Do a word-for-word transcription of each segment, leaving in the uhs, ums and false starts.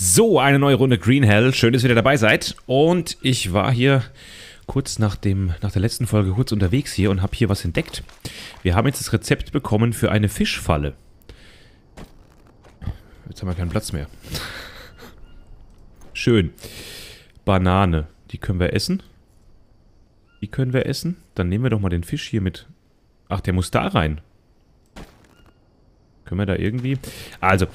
So, eine neue Runde Green Hell. Schön, dass ihr wieder dabei seid. Und ich war hier kurz nach, dem, nach der letzten Folge kurz unterwegs hier und habe hier was entdeckt. Wir haben jetzt das Rezept bekommen für eine Fischfalle. Jetzt haben wir keinen Platz mehr. Schön. Banane. Die können wir essen. Die können wir essen. Dann nehmen wir doch mal den Fisch hier mit. Ach, der muss da rein. Können wir da irgendwie... Also...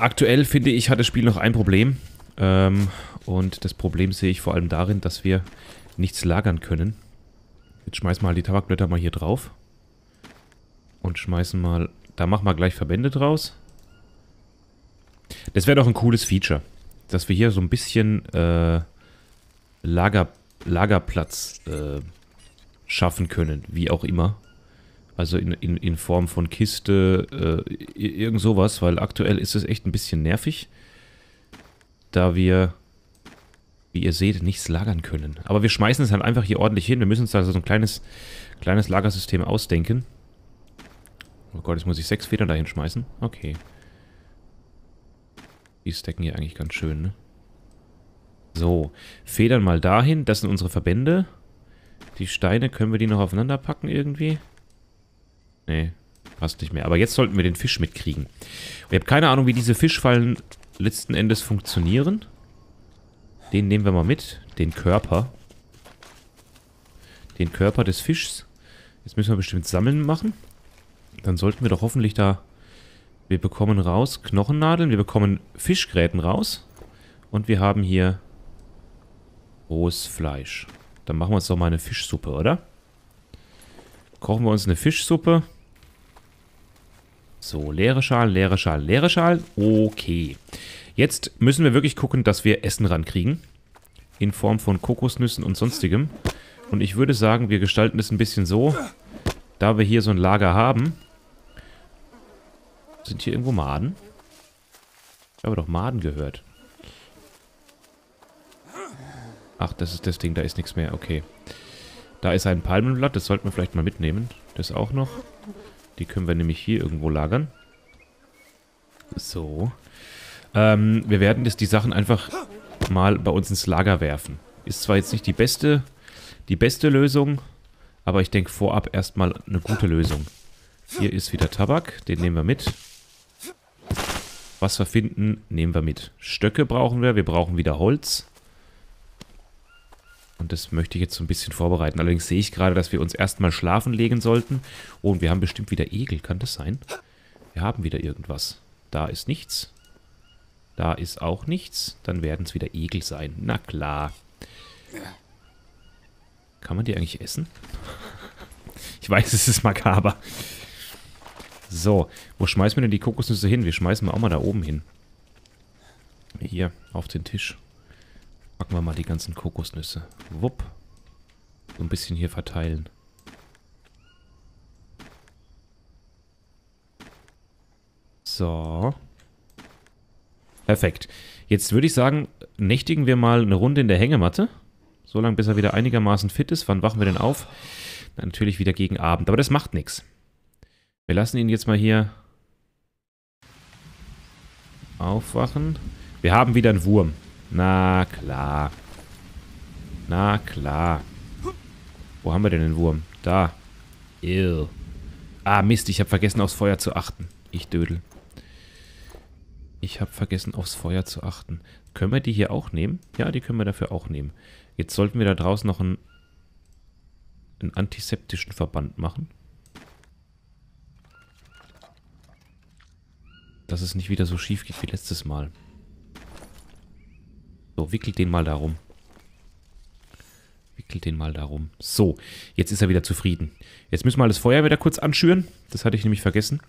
Aktuell, finde ich, hat das Spiel noch ein Problem. Ähm, und das Problem sehe ich vor allem darin, dass wir nichts lagern können. Jetzt schmeißen wir mal die Tabakblätter mal hier drauf. Und schmeißen mal... Da machen wir gleich Verbände draus. Das wäre doch ein cooles Feature. Dass wir hier so ein bisschen äh, Lager, Lagerplatz äh, schaffen können. Wie auch immer. Also in, in, in Form von Kiste, äh, irgend sowas, weil aktuell ist es echt ein bisschen nervig, da wir, wie ihr seht, nichts lagern können. Aber wir schmeißen es halt einfach hier ordentlich hin. Wir müssen uns da so ein kleines, kleines Lagersystem ausdenken. Oh Gott, jetzt muss ich sechs Federn da hinschmeißen. Okay. Die stacken hier eigentlich ganz schön, ne? So, Federn mal dahin. Das sind unsere Verbände. Die Steine, können wir die noch aufeinander packen irgendwie? Nee, passt nicht mehr. Aber jetzt sollten wir den Fisch mitkriegen. Ich habe keine Ahnung, wie diese Fischfallen letzten Endes funktionieren. Den nehmen wir mal mit. Den Körper. Den Körper des Fischs. Jetzt müssen wir bestimmt Sammeln machen. Dann sollten wir doch hoffentlich da... Wir bekommen raus Knochennadeln. Wir bekommen Fischgräten raus. Und wir haben hier... rohes Fleisch. Dann machen wir uns doch mal eine Fischsuppe, oder? Kochen wir uns eine Fischsuppe. So, leere Schalen, leere Schalen, leere Schalen. Okay. Jetzt müssen wir wirklich gucken, dass wir Essen rankriegen. In Form von Kokosnüssen und sonstigem. Und ich würde sagen, wir gestalten es ein bisschen so. Da wir hier so ein Lager haben. Sind hier irgendwo Maden? Ich habe doch Maden gehört. Ach, das ist das Ding, da ist nichts mehr. Okay. Da ist ein Palmenblatt, das sollten wir vielleicht mal mitnehmen. Das auch noch. Die können wir nämlich hier irgendwo lagern. So. Ähm, wir werden jetzt die Sachen einfach mal bei uns ins Lager werfen. Ist zwar jetzt nicht die beste, die beste Lösung, aber ich denke vorab erstmal eine gute Lösung. Hier ist wieder Tabak, den nehmen wir mit. Was wir finden, nehmen wir mit. Stöcke brauchen wir, wir brauchen wieder Holz. Und das möchte ich jetzt so ein bisschen vorbereiten. Allerdings sehe ich gerade, dass wir uns erstmal schlafen legen sollten. Oh, und wir haben bestimmt wieder Egel. Kann das sein? Wir haben wieder irgendwas. Da ist nichts. Da ist auch nichts. Dann werden es wieder Egel sein. Na klar. Kann man die eigentlich essen? Ich weiß, es ist makaber. So, wo schmeißen wir denn die Kokosnüsse hin? Wir schmeißen wir auch mal da oben hin. Hier, auf den Tisch. Packen wir mal die ganzen Kokosnüsse. Wupp. So ein bisschen hier verteilen. So. Perfekt. Jetzt würde ich sagen, nächtigen wir mal eine Runde in der Hängematte. So lange, bis er wieder einigermaßen fit ist. Wann wachen wir denn auf? Na, natürlich wieder gegen Abend. Aber das macht nichts. Wir lassen ihn jetzt mal hier aufwachen. Wir haben wieder einen Wurm. Na klar. Na klar. Wo haben wir denn den Wurm? Da. Ew. Ah, Mist, ich habe vergessen, aufs Feuer zu achten. Ich dödel. Ich habe vergessen, aufs Feuer zu achten. Können wir die hier auch nehmen? Ja, die können wir dafür auch nehmen. Jetzt sollten wir da draußen noch einen, einen antiseptischen Verband machen. Dass es nicht wieder so schief geht wie letztes Mal. So, wickelt den mal darum. Wickelt den mal darum. So, jetzt ist er wieder zufrieden. Jetzt müssen wir das Feuer wieder kurz anschüren. Das hatte ich nämlich vergessen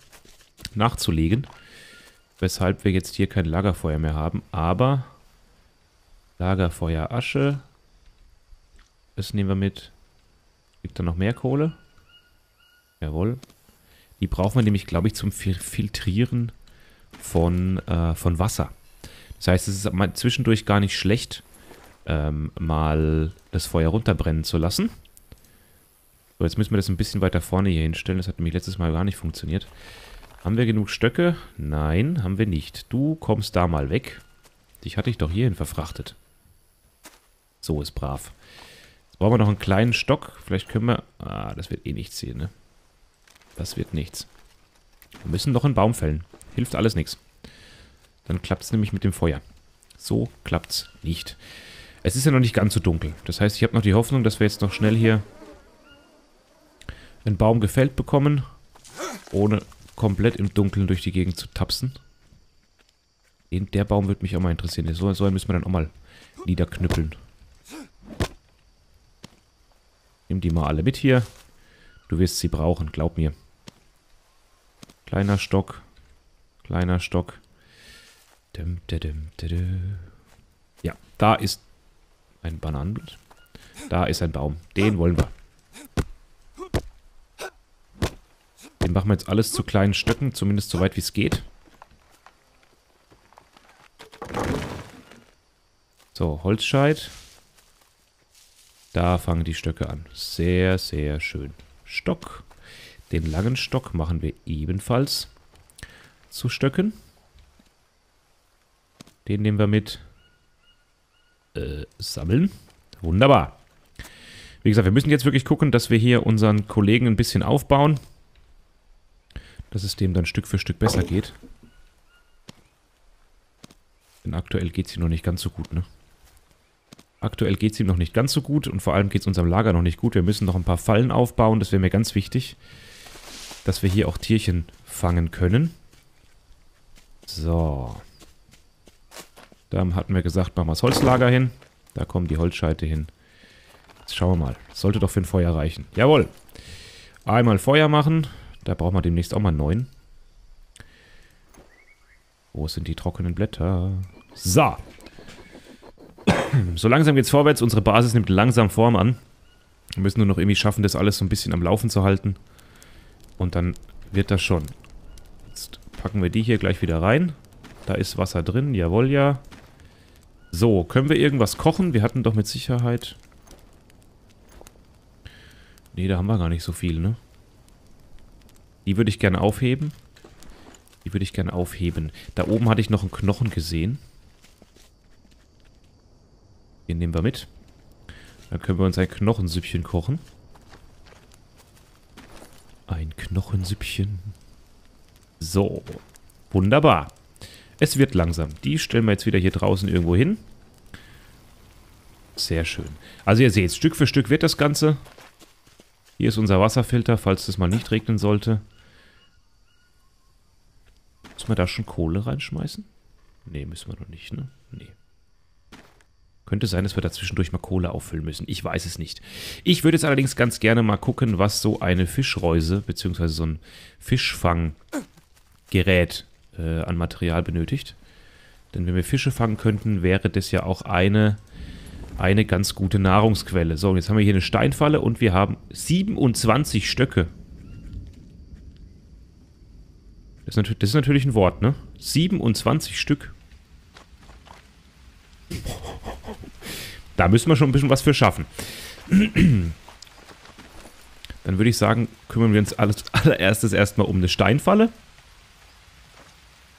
nachzulegen. Weshalb wir jetzt hier kein Lagerfeuer mehr haben. Aber Lagerfeuer Asche. Das nehmen wir mit. Gibt da noch mehr Kohle? Jawohl. Die brauchen wir nämlich, glaube ich, zum Filtrieren von, äh, von Wasser. Das heißt, es ist zwischendurch gar nicht schlecht, ähm, mal das Feuer runterbrennen zu lassen. So, jetzt müssen wir das ein bisschen weiter vorne hier hinstellen. Das hat nämlich letztes Mal gar nicht funktioniert. Haben wir genug Stöcke? Nein, haben wir nicht. Du kommst da mal weg. Dich hatte ich doch hierhin verfrachtet. So ist brav. Jetzt brauchen wir noch einen kleinen Stock. Vielleicht können wir... Ah, das wird eh nichts hier, ne? Das wird nichts. Wir müssen noch einen Baum fällen. Hilft alles nichts. Dann klappt es nämlich mit dem Feuer. So klappt es nicht. Es ist ja noch nicht ganz so dunkel. Das heißt, ich habe noch die Hoffnung, dass wir jetzt noch schnell hier einen Baum gefällt bekommen, ohne komplett im Dunkeln durch die Gegend zu tapsen. Den, der Baum würde mich auch mal interessieren. So, so einen müssen wir dann auch mal niederknüppeln. Nimm die mal alle mit hier. Du wirst sie brauchen, glaub mir. Kleiner Stock. Kleiner Stock. Ja, da ist ein Bananenblatt. Da ist ein Baum. Den wollen wir. Den machen wir jetzt alles zu kleinen Stöcken, zumindest so weit wie es geht. So, Holzscheit. Da fangen die Stöcke an. Sehr, sehr schön. Stock. Den langen Stock machen wir ebenfalls zu Stöcken. Den nehmen wir mit. Äh, sammeln. Wunderbar. Wie gesagt, wir müssen jetzt wirklich gucken, dass wir hier unseren Kollegen ein bisschen aufbauen. Dass es dem dann Stück für Stück besser geht. Denn aktuell geht es ihm noch nicht ganz so gut, ne? Aktuell geht es ihm noch nicht ganz so gut und vor allem geht es unserem Lager noch nicht gut. Wir müssen noch ein paar Fallen aufbauen, das wäre mir ganz wichtig. Dass wir hier auch Tierchen fangen können. So. Da hatten wir gesagt, machen wir das Holzlager hin. Da kommen die Holzscheite hin. Jetzt schauen wir mal. Das sollte doch für ein Feuer reichen. Jawohl. Einmal Feuer machen. Da brauchen wir demnächst auch mal neun. Wo sind die trockenen Blätter? So. So langsam geht's vorwärts. Unsere Basis nimmt langsam Form an. Wir müssen nur noch irgendwie schaffen, das alles so ein bisschen am Laufen zu halten. Und dann wird das schon. Jetzt packen wir die hier gleich wieder rein. Da ist Wasser drin. Jawohl, ja. So, können wir irgendwas kochen? Wir hatten doch mit Sicherheit... Nee, da haben wir gar nicht so viel, ne? Die würde ich gerne aufheben. Die würde ich gerne aufheben. Da oben hatte ich noch einen Knochen gesehen. Den nehmen wir mit. Dann können wir uns ein Knochensüppchen kochen. Ein Knochensüppchen. So. Wunderbar. Es wird langsam. Die stellen wir jetzt wieder hier draußen irgendwo hin. Sehr schön. Also ihr seht, Stück für Stück wird das Ganze. Hier ist unser Wasserfilter, falls es mal nicht regnen sollte. Müssen wir da schon Kohle reinschmeißen? Ne, müssen wir noch nicht, ne? Nee. Könnte sein, dass wir da zwischendurch mal Kohle auffüllen müssen. Ich weiß es nicht. Ich würde jetzt allerdings ganz gerne mal gucken, was so eine Fischreuse, beziehungsweise so ein Fischfanggerät äh, an Material benötigt. Denn wenn wir Fische fangen könnten, wäre das ja auch eine... Eine ganz gute Nahrungsquelle. So, jetzt haben wir hier eine Steinfalle und wir haben siebenundzwanzig Stöcke. Das ist, das ist natürlich ein Wort, ne? siebenundzwanzig Stück. Da müssen wir schon ein bisschen was für schaffen. Dann würde ich sagen, kümmern wir uns als allererstes erstmal um eine Steinfalle.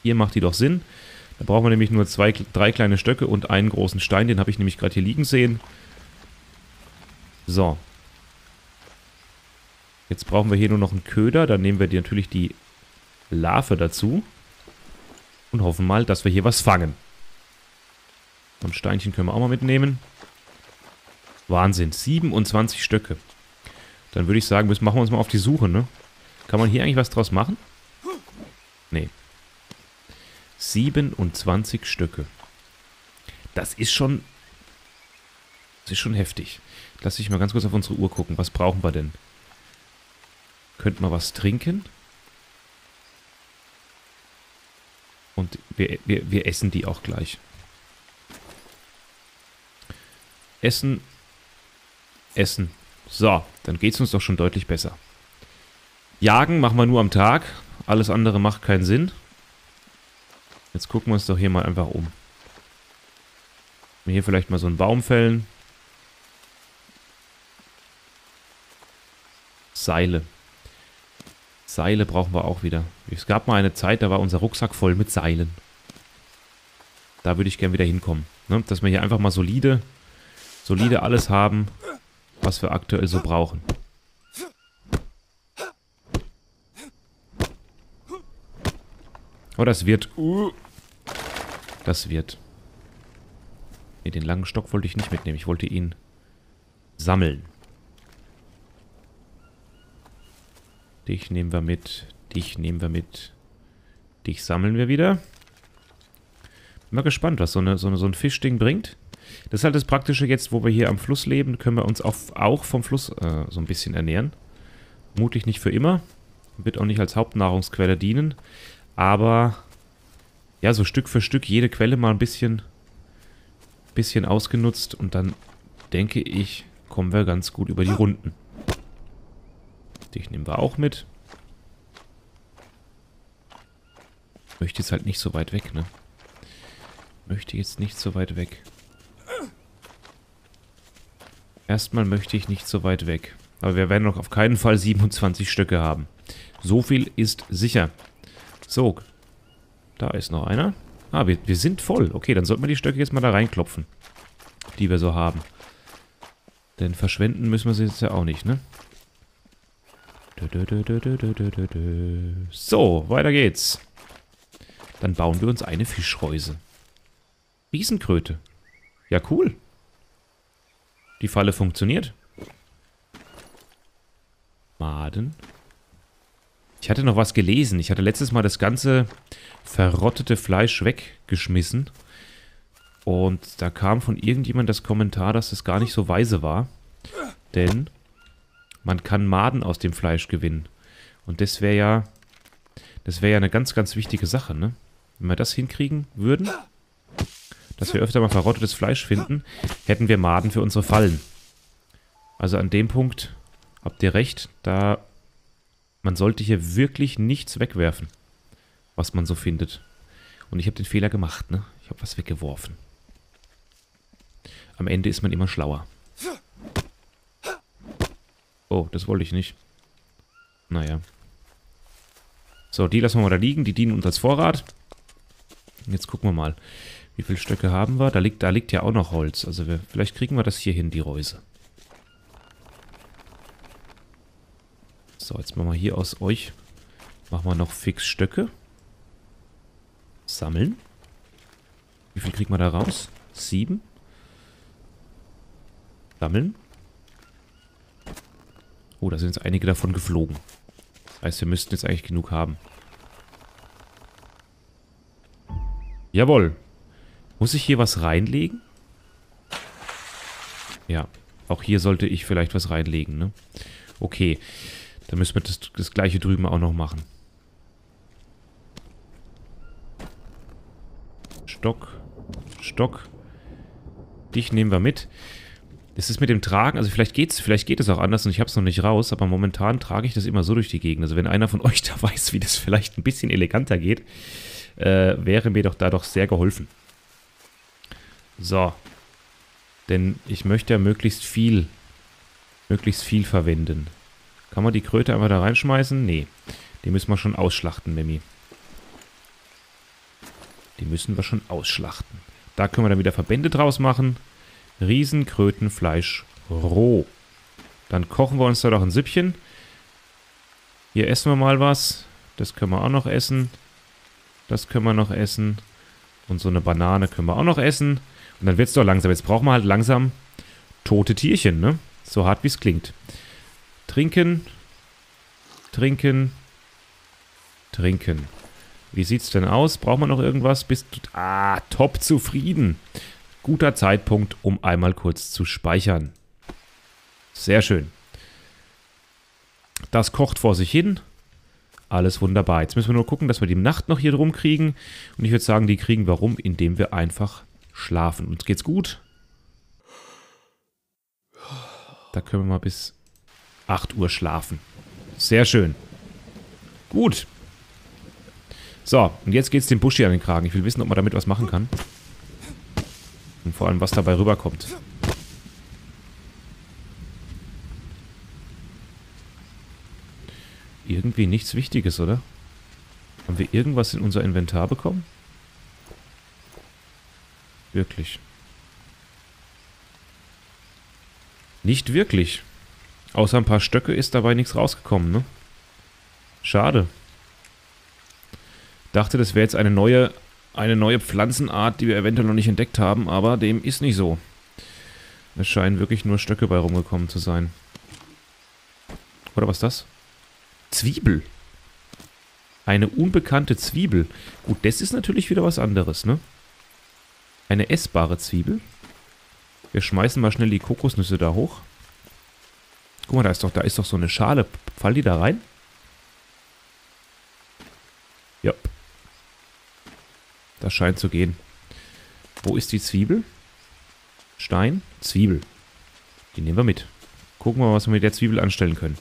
Hier macht die doch Sinn. Da brauchen wir nämlich nur zwei, drei kleine Stöcke und einen großen Stein. Den habe ich nämlich gerade hier liegen sehen. So. Jetzt brauchen wir hier nur noch einen Köder. Dann nehmen wir die, natürlich die Larve dazu. Und hoffen mal, dass wir hier was fangen. Und Steinchen können wir auch mal mitnehmen. Wahnsinn. siebenundzwanzig Stöcke. Dann würde ich sagen, das machen wir uns mal auf die Suche, ne? Kann man hier eigentlich was draus machen? Nee. siebenundzwanzig Stücke. Das ist schon... Das ist schon heftig. Lass ich mal ganz kurz auf unsere Uhr gucken. Was brauchen wir denn? Könnten wir was trinken? Und wir, wir, wir essen die auch gleich. Essen. Essen. So, dann geht es uns doch schon deutlich besser. Jagen machen wir nur am Tag. Alles andere macht keinen Sinn. Jetzt gucken wir uns doch hier mal einfach um. Hier vielleicht mal so einen Baum fällen. Seile. Seile brauchen wir auch wieder. Es gab mal eine Zeit, da war unser Rucksack voll mit Seilen. Da würde ich gern wieder hinkommen. Ne? Dass wir hier einfach mal solide, solide alles haben, was wir aktuell so brauchen. Oh, das wird. Uh, das wird. Ne, den langen Stock wollte ich nicht mitnehmen. Ich wollte ihn sammeln. Dich nehmen wir mit. Dich nehmen wir mit. Dich sammeln wir wieder. Bin mal gespannt, was so, eine, so, eine, so ein Fischding bringt. Das ist halt das Praktische jetzt, wo wir hier am Fluss leben, können wir uns auch, auch vom Fluss äh, so ein bisschen ernähren. Vermutlich nicht für immer. Wird auch nicht als Hauptnahrungsquelle dienen. Aber ja, so Stück für Stück jede Quelle mal ein bisschen, bisschen ausgenutzt. Und dann denke ich, kommen wir ganz gut über die Runden. Dich nehmen wir auch mit. Möchte jetzt halt nicht so weit weg, ne? Möchte jetzt nicht so weit weg. Erstmal möchte ich nicht so weit weg. Aber wir werden noch auf keinen Fall siebenundzwanzig Stöcke haben. So viel ist sicher. So, da ist noch einer. Ah, wir, wir sind voll. Okay, dann sollten wir die Stöcke jetzt mal da reinklopfen, die wir so haben. Denn verschwenden müssen wir sie jetzt ja auch nicht, ne? So, weiter geht's. Dann bauen wir uns eine Fischreuse. Riesenkröte. Ja, cool. Die Falle funktioniert. Maden. Ich hatte noch was gelesen. Ich hatte letztes Mal das ganze verrottete Fleisch weggeschmissen. Und da kam von irgendjemand das Kommentar, dass das gar nicht so weise war. Denn man kann Maden aus dem Fleisch gewinnen. Und das wäre ja, das wäre ja eine ganz, ganz wichtige Sache, ne? Wenn wir das hinkriegen würden, dass wir öfter mal verrottetes Fleisch finden, hätten wir Maden für unsere Fallen. Also an dem Punkt habt ihr recht, da man sollte hier wirklich nichts wegwerfen, was man so findet. Und ich habe den Fehler gemacht, ne? Ich habe was weggeworfen. Am Ende ist man immer schlauer. Oh, das wollte ich nicht. Naja. So, die lassen wir mal da liegen. Die dienen uns als Vorrat. Jetzt gucken wir mal, wie viele Stöcke haben wir. Da liegt, da liegt ja auch noch Holz. Also wir, vielleicht kriegen wir das hier hin, die Reuse. So, jetzt machen wir hier aus euch. Machen wir noch fix Stöcke. Sammeln. Wie viel kriegen wir da raus? Sieben. Sammeln. Oh, da sind jetzt einige davon geflogen. Das heißt, wir müssten jetzt eigentlich genug haben. Jawohl. Muss ich hier was reinlegen? Ja, auch hier sollte ich vielleicht was reinlegen, ne? Okay, dann müssen wir das, das gleiche drüben auch noch machen. Stock, Stock. Dich nehmen wir mit. Es ist mit dem Tragen, also vielleicht geht's, vielleicht geht es auch anders und ich habe es noch nicht raus, aber momentan trage ich das immer so durch die Gegend. Also wenn einer von euch da weiß, wie das vielleicht ein bisschen eleganter geht, äh, wäre mir doch da doch sehr geholfen. So. Denn ich möchte ja möglichst viel, möglichst viel verwenden. Kann man die Kröte einfach da reinschmeißen? Nee. Die müssen wir schon ausschlachten, Mimi. Die müssen wir schon ausschlachten. Da können wir dann wieder Verbände draus machen. Riesenkrötenfleisch roh. Dann kochen wir uns da doch ein Süppchen. Hier essen wir mal was. Das können wir auch noch essen. Das können wir noch essen. Und so eine Banane können wir auch noch essen. Und dann wird es doch langsam. Jetzt brauchen wir halt langsam tote Tierchen, ne? So hart wie es klingt. Trinken. Trinken. Trinken. Wie sieht's denn aus? Brauchen wir noch irgendwas? Bist du... Ah, top zufrieden. Guter Zeitpunkt, um einmal kurz zu speichern. Sehr schön. Das kocht vor sich hin. Alles wunderbar. Jetzt müssen wir nur gucken, dass wir die Nacht noch hier drum kriegen. Und ich würde sagen, die kriegen wir rum, indem wir einfach schlafen. Uns geht's gut. Da können wir mal bis acht Uhr schlafen. Sehr schön. Gut. So, und jetzt geht's dem Busch hier an den Kragen. Ich will wissen, ob man damit was machen kann. Und vor allem, was dabei rüberkommt. Irgendwie nichts Wichtiges, oder? Haben wir irgendwas in unser Inventar bekommen? Wirklich. Nicht wirklich. Außer ein paar Stöcke ist dabei nichts rausgekommen, ne? Schade. Dachte, das wäre jetzt eine neue, eine neue Pflanzenart, die wir eventuell noch nicht entdeckt haben, aber dem ist nicht so. Es scheinen wirklich nur Stöcke bei rumgekommen zu sein. Oder was ist das? Zwiebel. Eine unbekannte Zwiebel. Gut, das ist natürlich wieder was anderes, ne? Eine essbare Zwiebel. Wir schmeißen mal schnell die Kokosnüsse da hoch. Guck mal, da ist doch, da ist doch so eine Schale. Fall die da rein? Ja. Das scheint zu gehen. Wo ist die Zwiebel? Stein, Zwiebel. Die nehmen wir mit. Gucken wir mal, was wir mit der Zwiebel anstellen können.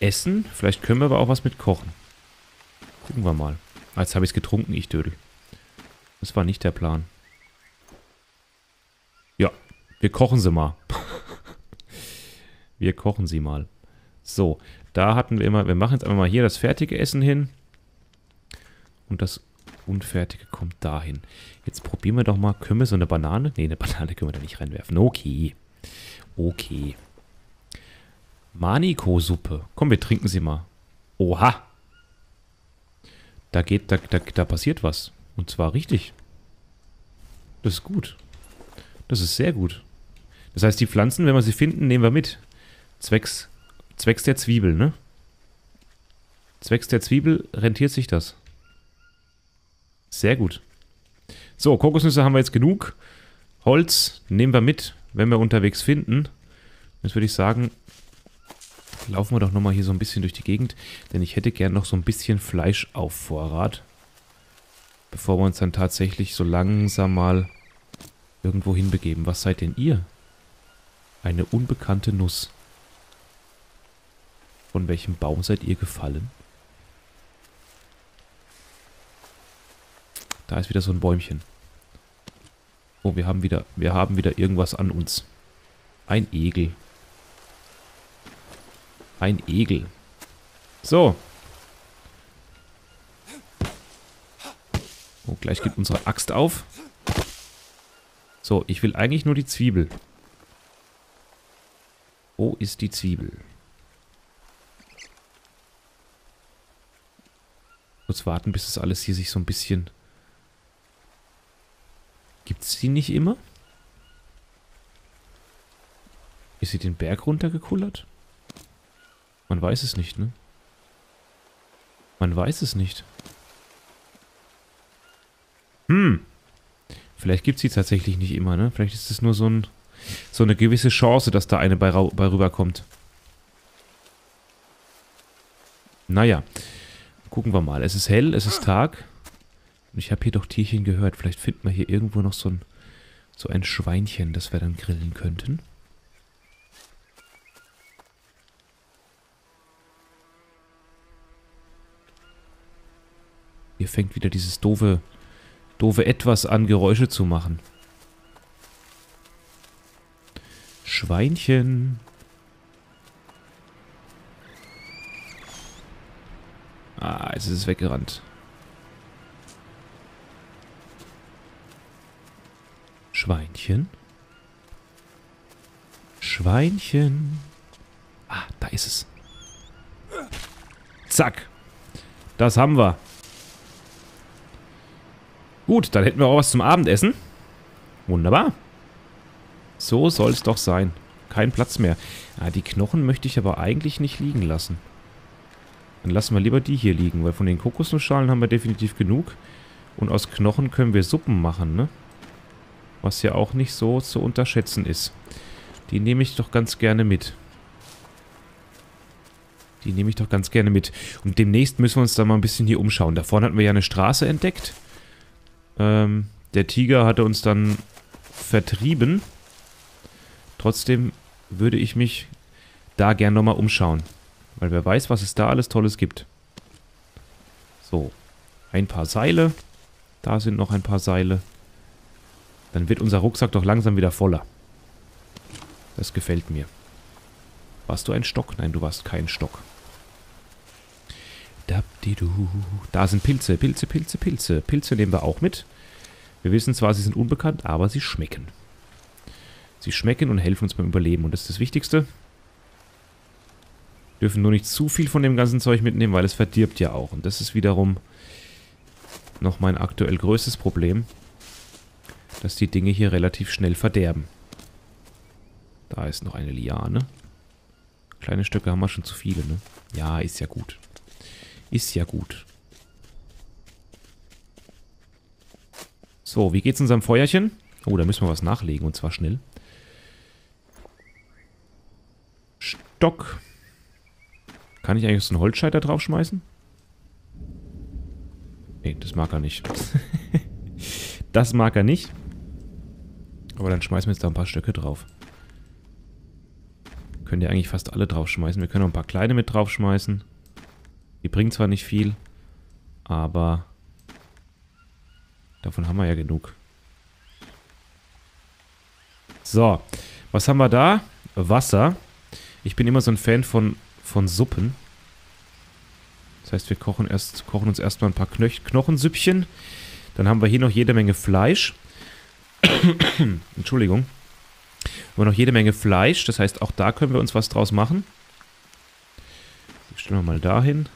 Essen. Vielleicht können wir aber auch was mit kochen. Gucken wir mal. Ah, jetzt habe ich es getrunken, ich Dödel. Das war nicht der Plan. Ja, wir kochen sie mal. Wir kochen sie mal. So, da hatten wir immer... Wir machen jetzt einfach mal hier das fertige Essen hin. Und das Unfertige kommt dahin. Jetzt probieren wir doch mal... Können wir so eine Banane... Ne, eine Banane können wir da nicht reinwerfen. Okay. Okay. Maniko-Suppe. Komm, wir trinken sie mal. Oha! Da geht, da, da, da passiert was. Und zwar richtig. Das ist gut. Das ist sehr gut. Das heißt, die Pflanzen, wenn wir sie finden, nehmen wir mit. Zwecks, zwecks der Zwiebel, ne? Zwecks der Zwiebel rentiert sich das. Sehr gut. So, Kokosnüsse haben wir jetzt genug. Holz nehmen wir mit, wenn wir unterwegs finden. Jetzt würde ich sagen, laufen wir doch nochmal hier so ein bisschen durch die Gegend. Denn ich hätte gern noch so ein bisschen Fleisch auf Vorrat. Bevor wir uns dann tatsächlich so langsam mal irgendwo hinbegeben. Was seid denn ihr? Eine unbekannte Nuss. Von welchem Baum seid ihr gefallen? Da ist wieder so ein Bäumchen. Oh, wir haben wieder, wir haben wieder irgendwas an uns. Ein Egel. Ein Egel. So. Oh, gleich gibt unsere Axt auf. So, ich will eigentlich nur die Zwiebel. Wo ist die Zwiebel? Kurz warten, bis das alles hier sich so ein bisschen... Gibt es die nicht immer? Ist sie den Berg runtergekullert? Man weiß es nicht, ne? Man weiß es nicht. Hm. Vielleicht gibt es die tatsächlich nicht immer, ne? Vielleicht ist es nur so, ein, so eine gewisse Chance, dass da eine bei, bei rüberkommt. Naja. Gucken wir mal. Es ist hell, es ist Tag. Und ich habe hier doch Tierchen gehört. Vielleicht finden wir hier irgendwo noch so ein, so ein Schweinchen, das wir dann grillen könnten. Hier fängt wieder dieses doofe, doofe Etwas an, Geräusche zu machen. Schweinchen. Ah, jetzt ist es weggerannt. Schweinchen. Schweinchen. Ah, da ist es. Zack. Das haben wir. Gut, dann hätten wir auch was zum Abendessen. Wunderbar. So soll es doch sein. Kein Platz mehr. Ah, die Knochen möchte ich aber eigentlich nicht liegen lassen. Dann lassen wir lieber die hier liegen, weil von den Kokosnussschalen haben wir definitiv genug. Und aus Knochen können wir Suppen machen, ne? Was ja auch nicht so zu unterschätzen ist. Die nehme ich doch ganz gerne mit. Die nehme ich doch ganz gerne mit. Und demnächst müssen wir uns da mal ein bisschen hier umschauen. Da vorne hatten wir ja eine Straße entdeckt. Ähm, der Tiger hatte uns dann vertrieben. Trotzdem würde ich mich da gern nochmal umschauen. Weil wer weiß, was es da alles Tolles gibt. So, ein paar Seile. Da sind noch ein paar Seile. Dann wird unser Rucksack doch langsam wieder voller. Das gefällt mir. Warst du ein Stock? Nein, du warst kein Stock. Da sind Pilze, Pilze, Pilze, Pilze. Pilze nehmen wir auch mit. Wir wissen zwar, sie sind unbekannt, aber sie schmecken. Sie schmecken und helfen uns beim Überleben. Und das ist das Wichtigste. Wir dürfen nur nicht zu viel von dem ganzen Zeug mitnehmen, weil es verdirbt ja auch. Und das ist wiederum noch mein aktuell größtes Problem, dass die Dinge hier relativ schnell verderben. Da ist noch eine Liane. Kleine Stöcke haben wir schon zu viele, ne? Ja, ist ja gut. Ist ja gut. So, wie geht's unserem Feuerchen? Oh, da müssen wir was nachlegen, und zwar schnell. Stock. Kann ich eigentlich so einen Holzscheiter draufschmeißen? Nee, das mag er nicht. Das mag er nicht. Aber dann schmeißen wir jetzt da ein paar Stöcke drauf. Können ja eigentlich fast alle draufschmeißen. Wir können auch ein paar kleine mit draufschmeißen. Die bringen zwar nicht viel, aber davon haben wir ja genug. So, was haben wir da? Wasser. Ich bin immer so ein Fan von... von Suppen. Das heißt, wir kochen, erst, kochen uns erstmal ein paar Knoch Knochensüppchen. Dann haben wir hier noch jede Menge Fleisch. Entschuldigung. Haben wir noch jede Menge Fleisch. Das heißt, auch da können wir uns was draus machen. Die stellen wir mal dahin.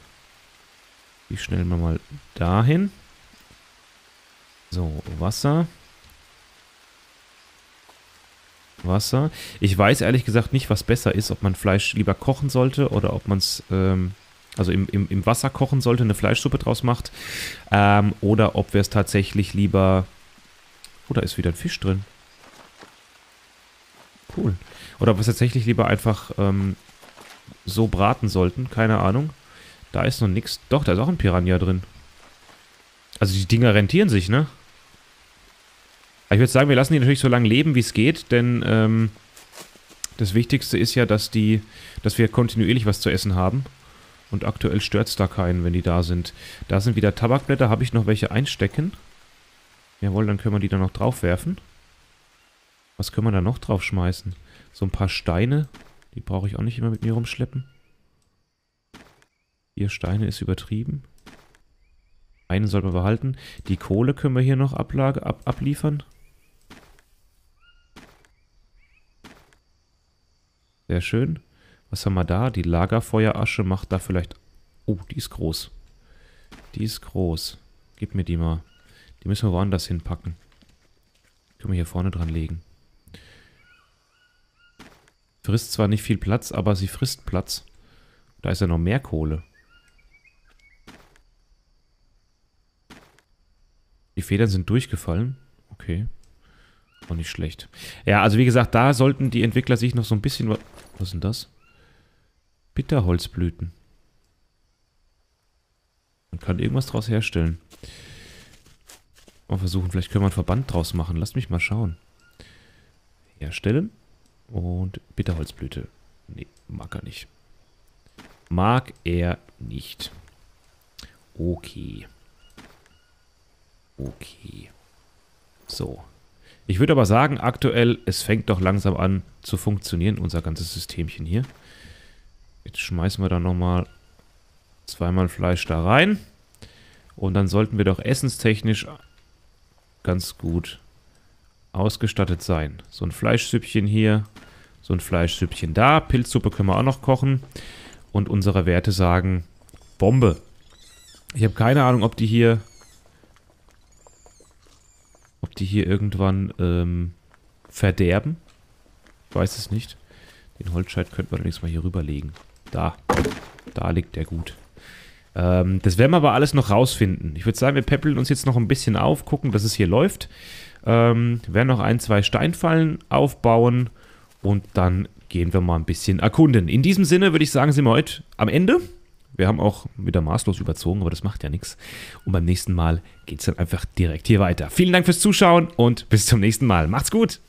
Die stellen wir mal dahin. So, Wasser. Wasser. Ich weiß ehrlich gesagt nicht, was besser ist, ob man Fleisch lieber kochen sollte oder ob man es ähm, also im, im, im Wasser kochen sollte, eine Fleischsuppe draus macht. Ähm, oder ob wir es tatsächlich lieber... Oh, da ist wieder ein Fisch drin. Cool. Oder ob wir es tatsächlich lieber einfach ähm, so braten sollten. Keine Ahnung. Da ist noch nichts. Doch, da ist auch ein Piranha drin. Also die Dinger rentieren sich, ne? Ich würde sagen, wir lassen die natürlich so lange leben, wie es geht, denn ähm, das Wichtigste ist ja, dass die, dass wir kontinuierlich was zu essen haben. Und aktuell stört es da keinen, wenn die da sind. Da sind wieder Tabakblätter. Habe ich noch welche einstecken? Jawohl, dann können wir die da noch drauf werfen. Was können wir da noch drauf schmeißen? So ein paar Steine. Die brauche ich auch nicht immer mit mir rumschleppen. Hier, Steine ist übertrieben. Einen sollten wir behalten. Die Kohle können wir hier noch ablage, ab, abliefern. Sehr schön. Was haben wir da? Die Lagerfeuerasche macht da vielleicht... Oh, die ist groß. Die ist groß. Gib mir die mal. Die müssen wir woanders hinpacken. Können wir hier vorne dran legen. Frisst zwar nicht viel Platz, aber sie frisst Platz. Da ist ja noch mehr Kohle. Die Federn sind durchgefallen. Okay. Auch nicht schlecht. Ja, also wie gesagt, da sollten die Entwickler sich noch so ein bisschen... Was ist denn das? Bitterholzblüten. Man kann irgendwas draus herstellen. Mal versuchen, vielleicht können wir einen Verband draus machen. Lasst mich mal schauen. Herstellen. Und Bitterholzblüte. Nee, mag er nicht. Mag er nicht. Okay. Okay. So. Ich würde aber sagen, aktuell, es fängt doch langsam an zu funktionieren, unser ganzes Systemchen hier. Jetzt schmeißen wir da nochmal zweimal Fleisch da rein. Und dann sollten wir doch essenstechnisch ganz gut ausgestattet sein. So ein Fleischsüppchen hier, so ein Fleischsüppchen da. Pilzsuppe können wir auch noch kochen. Und unsere Werte sagen, Bombe. Ich habe keine Ahnung, ob die hier... Ob die hier irgendwann ähm, verderben? Ich weiß es nicht. Den Holzscheit könnten wir allerdings mal hier rüberlegen. Da. Da liegt der gut. Ähm, das werden wir aber alles noch rausfinden. Ich würde sagen, wir peppeln uns jetzt noch ein bisschen auf, gucken, dass es hier läuft. Ähm, werden noch ein, zwei Steinfallen aufbauen und dann gehen wir mal ein bisschen erkunden. In diesem Sinne würde ich sagen, sind wir heute am Ende. Wir haben auch wieder maßlos überzogen, aber das macht ja nichts. Und beim nächsten Mal geht es dann einfach direkt hier weiter. Vielen Dank fürs Zuschauen und bis zum nächsten Mal. Macht's gut!